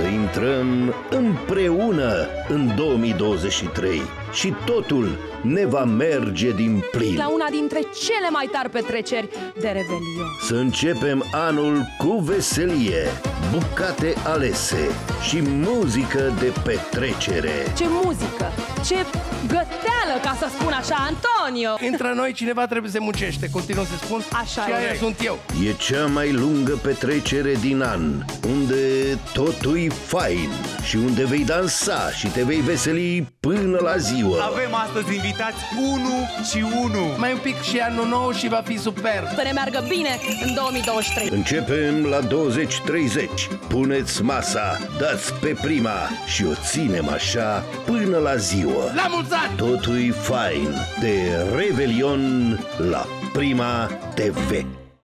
să intrăm împreună în 2023 și totul ne va merge din plin. La una dintre cele mai tari petreceri de Revelion. Să începem anul cu veselie, bucate alese și muzică de petrecere. Ce muzică! Ce găteală, ca să spun așa, Antonio! Între noi cineva trebuie să muncește, continuă să spun, așa și aia sunt eu. E cea mai lungă petrecere din an, unde totul-i fain și unde vei dansa și te vei veseli până la ziua. Avem astăzi invitați 1 și 1. Mai un pic și anul nou și va fi superb. Să ne meargă bine în 2023. Începem la 20:30. Puneți masa, dați pe prima și o ținem așa până la ziua. La mulți ani! Totul-i fain de Revelion la Prima TV.